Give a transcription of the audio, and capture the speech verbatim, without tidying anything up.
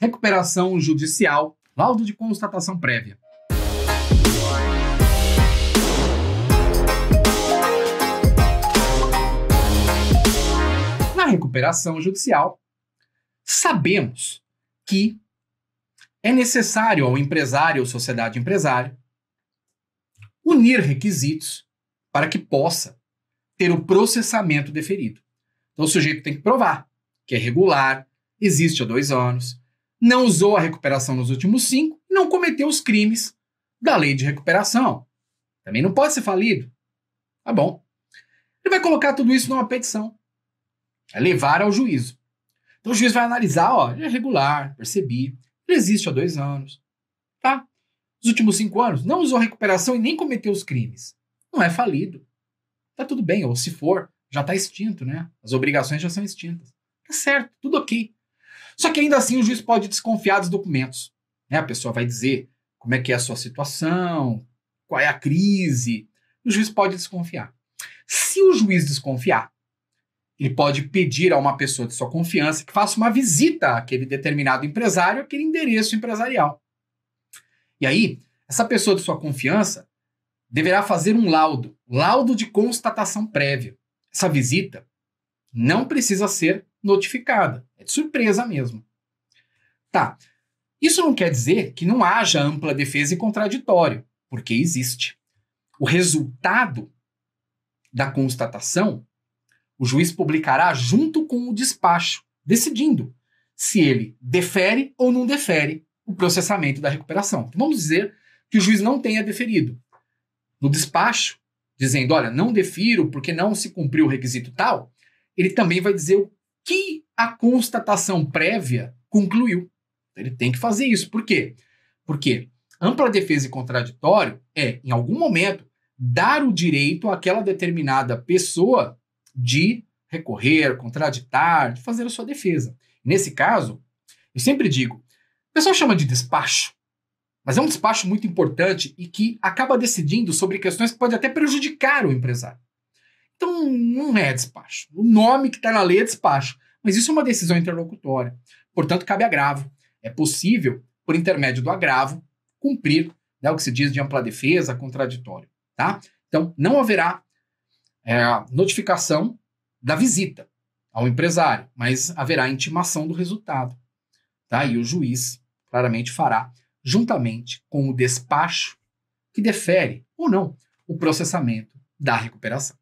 recuperação judicial, laudo de constatação prévia. Na recuperação judicial, sabemos que é necessário ao empresário ou sociedade empresária unir requisitos para que possa ter o processamento deferido. Então o sujeito tem que provar que é regular, existe há dois anos, não usou a recuperação nos últimos cinco, não cometeu os crimes da lei de recuperação. Também não pode ser falido. Tá bom. Ele vai colocar tudo isso numa petição. É levar ao juízo. Então o juiz vai analisar, ó, ele é regular, percebi, ele existe há dois anos, tá? Os últimos cinco anos, não usou recuperação e nem cometeu os crimes. Não é falido. Tá tudo bem, ou se for, já tá extinto, né? As obrigações já são extintas. Tá certo, tudo ok. Só que ainda assim o juiz pode desconfiar dos documentos, né? A pessoa vai dizer como é que é a sua situação, qual é a crise, o juiz pode desconfiar. Se o juiz desconfiar, ele pode pedir a uma pessoa de sua confiança que faça uma visita àquele determinado empresário, àquele endereço empresarial. E aí, essa pessoa de sua confiança deverá fazer um laudo, laudo de constatação prévia. Essa visita não precisa ser notificada, é de surpresa mesmo. Tá, isso não quer dizer que não haja ampla defesa e contraditório, porque existe. O resultado da constatação o juiz publicará junto com o despacho, decidindo se ele defere ou não defere o processamento da recuperação. Então, vamos dizer que o juiz não tenha deferido. No despacho, dizendo, olha, não defiro porque não se cumpriu o requisito tal, ele também vai dizer o que a constatação prévia concluiu. Ele tem que fazer isso. Por quê? Porque ampla defesa e contraditório é, em algum momento, dar o direito àquela determinada pessoa de recorrer, contraditar, de fazer a sua defesa. Nesse caso, eu sempre digo, o pessoal chama de despacho, mas é um despacho muito importante e que acaba decidindo sobre questões que podem até prejudicar o empresário. Então, não é despacho. O nome que está na lei é despacho, mas isso é uma decisão interlocutória. Portanto, cabe agravo. É possível, por intermédio do agravo, cumprir, né, o que se diz de ampla defesa, contraditório. Tá? Então, não haverá É a notificação da visita ao empresário, mas haverá intimação do resultado. Tá? E o juiz claramente fará, juntamente com o despacho, que defere ou não o processamento da recuperação.